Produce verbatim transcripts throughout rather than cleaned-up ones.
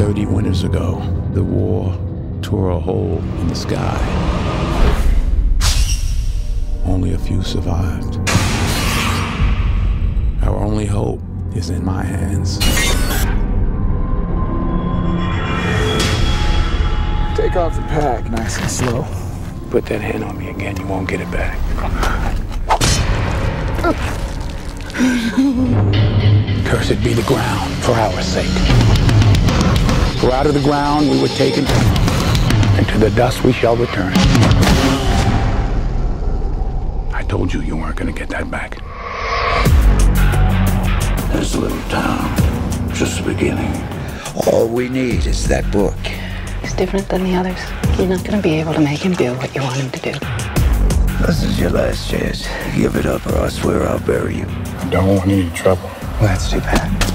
thirty winters ago, the war tore a hole in the sky. Only a few survived. Our only hope is in my hands. Take off the pack nice and slow. Put that hand on me again, you won't get it back. Cursed be the ground for our sake. For out of the ground we were taken, and to the dust we shall return. I told you you weren't going to get that back. This little town, just the beginning. All we need is that book. He's different than the others. You're not going to be able to make him do what you want him to do. This is your last chance. Give it up or I swear I'll bury you. I don't want any trouble. Well, that's too bad.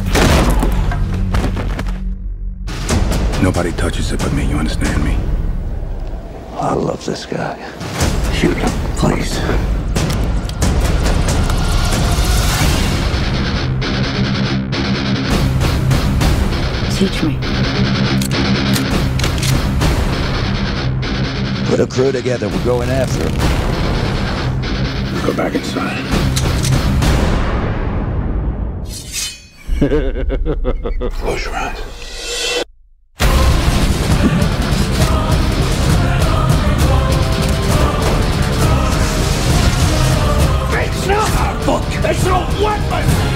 Nobody touches it but me, you understand me? I love this guy. Shoot him, please. Teach me. Put a crew together. We're going after him. Go back inside. Close your eyes. It's not a book. It's not a weapon.